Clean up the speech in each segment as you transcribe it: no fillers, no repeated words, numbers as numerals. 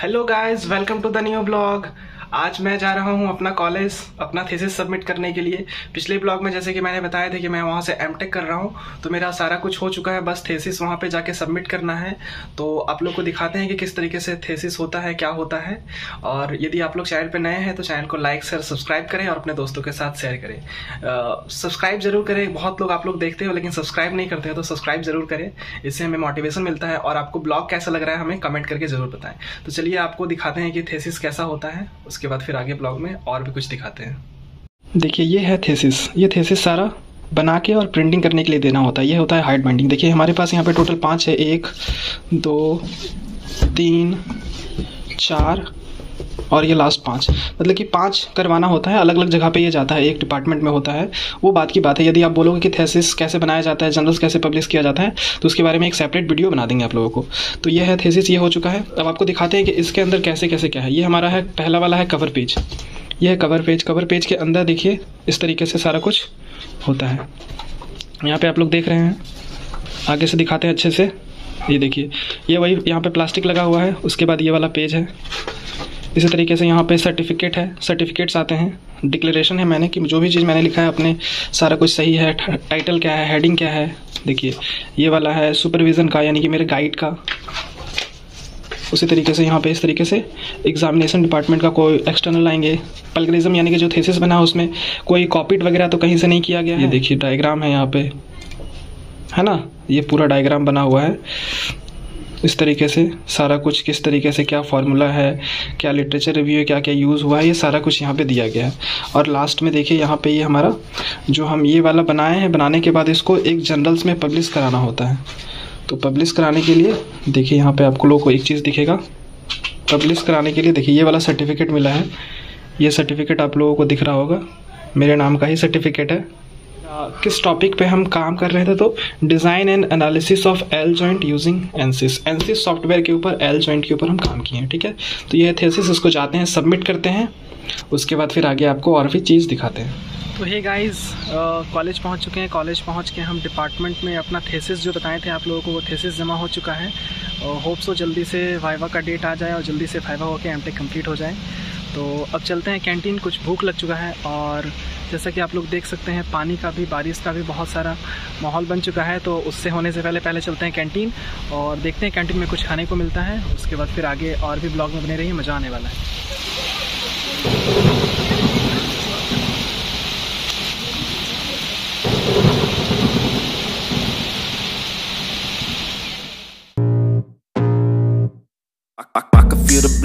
Hello guys, welcome to the new blog. आज मैं जा रहा हूं अपना कॉलेज अपना थीसिस सबमिट करने के लिए। पिछले ब्लॉग में जैसे कि मैंने बताया था कि मैं वहां से M.Tech कर रहा हूं, तो मेरा सारा कुछ हो चुका है, बस थीसिस वहां पे जाके सबमिट करना है। तो आप लोग को दिखाते हैं कि किस तरीके से थीसिस होता है, क्या होता है। और यदि आप लोग चैनल पर नए हैं तो चैनल को लाइक शेयर सब्सक्राइब करें और अपने दोस्तों के साथ शेयर करें। सब्सक्राइब जरूर करें, बहुत लोग आप लोग देखते हो लेकिन सब्सक्राइब नहीं करते हो, तो सब्सक्राइब जरूर करें, इससे हमें मोटिवेशन मिलता है। और आपको ब्लॉग कैसा लग रहा है हमें कमेंट करके जरूर बताएं। तो चलिए आपको दिखाते हैं कि थीसिस कैसा होता है, उसके बाद फिर आगे ब्लॉग में और भी कुछ दिखाते हैं। देखिए ये है थीसिस। ये थीसिस सारा बना के और प्रिंटिंग करने के लिए देना होता है। ये होता है हाइड बाइंडिंग। देखिए हमारे पास यहाँ पे टोटल 5 है, 1 2 3 4 और ये लास्ट 5, मतलब कि 5 करवाना होता है। अलग अलग जगह पे ये जाता है, एक डिपार्टमेंट में होता है, वो बात की बात है। यदि आप बोलोगे कि थीसिस कैसे बनाया जाता है, जर्नल्स कैसे पब्लिश किया जाता है, तो उसके बारे में एक सेपरेट वीडियो बना देंगे आप लोगों को। तो ये है थीसिस, ये हो चुका है। अब आपको दिखाते हैं कि इसके अंदर कैसे कैसे क्या है। ये हमारा है पहला वाला है कवर पेज। यह है कवर पेज। कवर पेज के अंदर देखिए इस तरीके से सारा कुछ होता है। यहाँ पर आप लोग देख रहे हैं, आगे से दिखाते हैं अच्छे से। ये देखिए ये वही यहाँ पर प्लास्टिक लगा हुआ है, उसके बाद ये वाला पेज है। इसी तरीके से यहाँ पे सर्टिफिकेट है, सर्टिफिकेट्स आते हैं। डिक्लेरेशन है मैंने कि जो भी चीज़ मैंने लिखा है अपने सारा कुछ सही है, टाइटल क्या है, हेडिंग क्या है। देखिए ये वाला है सुपरविज़न का, यानी कि मेरे गाइड का। उसी तरीके से यहाँ पे इस तरीके से एग्जामिनेशन डिपार्टमेंट का कोई एक्सटर्नल आएंगे। प्लगरिज्म यानी कि जो थीसिस बना उसमें कोई कॉपीड वगैरह तो कहीं से नहीं किया गया है। ये देखिए डायग्राम है यहाँ पर, है ना, ये पूरा डायग्राम बना हुआ है। इस तरीके से सारा कुछ किस तरीके से क्या फार्मूला है, क्या लिटरेचर रिव्यू है, क्या क्या यूज़ हुआ है, ये सारा कुछ यहाँ पे दिया गया है। और लास्ट में देखिए यहाँ पे ये हमारा जो हम ये वाला बनाए हैं, बनाने के बाद इसको एक जर्नल्स में पब्लिश कराना होता है। तो पब्लिश कराने के लिए देखिए यहाँ पे आपको लोगों को एक चीज़ दिखेगा। पब्लिश कराने के लिए देखिए ये वाला सर्टिफिकेट मिला है। ये सर्टिफिकेट आप लोगों को दिख रहा होगा, मेरे नाम का ही सर्टिफिकेट है। किस टॉपिक पे हम काम कर रहे थे, तो design and analysis of L joint using ANSYS. ANSYS software के ऊपर, एल जॉइंट के ऊपर हम काम किए हैं। ठीक है, तो ये थीसिस, इसको जाते हैं सबमिट करते हैं, उसके बाद फिर आगे आपको और भी चीज़ दिखाते हैं। तो हे गाइस, कॉलेज पहुंच चुके हैं। कॉलेज पहुंच के हम डिपार्टमेंट में अपना थीसिस जो बताए थे आप लोगों को, वो थीसिस जमा हो चुका है। होप सो जल्दी से वाइवा का डेट आ जाए और जल्दी से वाइवा होकर M.Tech कंप्लीट हो जाए। तो अब चलते हैं कैंटीन, कुछ भूख लग चुका है। और जैसा कि आप लोग देख सकते हैं पानी का भी, बारिश का भी बहुत सारा माहौल बन चुका है। तो उससे होने से पहले चलते हैं कैंटीन और देखते हैं कैंटीन में कुछ खाने को मिलता है। उसके बाद फिर आगे और भी ब्लॉग में बने रहिए, मज़ा आने वाला है।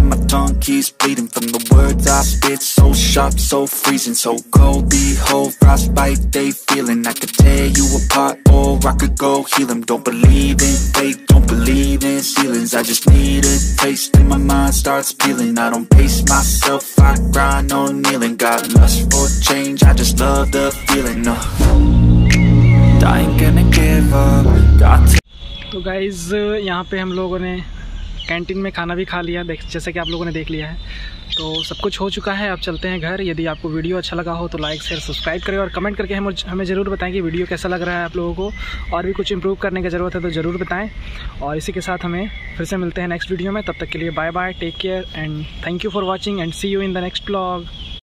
and my tongue keeps bleeding from the words I spit. So sharp, so freezing, so cold, behold, frostbite they feeling. I could tear you apart or I could go heal them. Don't believe in fate, don't believe in ceilings. I just need a taste and my mind starts peeling. I don't pace myself, I grind on kneeling. Got lust for change, I just love the feeling. No, I ain't gonna give up. Got to. तो guys यहाँ पे हम लोगों ने canteen में खाना भी खा लिया, जैसे कि आप लोगों ने देख लिया है। तो सब कुछ हो चुका है, अब चलते हैं घर। यदि आपको वीडियो अच्छा लगा हो तो लाइक शेयर सब्सक्राइब करें और कमेंट करके हमें ज़रूर बताएं कि वीडियो कैसा लग रहा है आप लोगों को। और भी कुछ इंप्रूव करने की ज़रूरत है तो ज़रूर बताएं। और इसी के साथ हमें फिर से मिलते हैं नेक्स्ट वीडियो में। तब तक के लिए bye bye, take care and thank you for watching and see you in the next blog.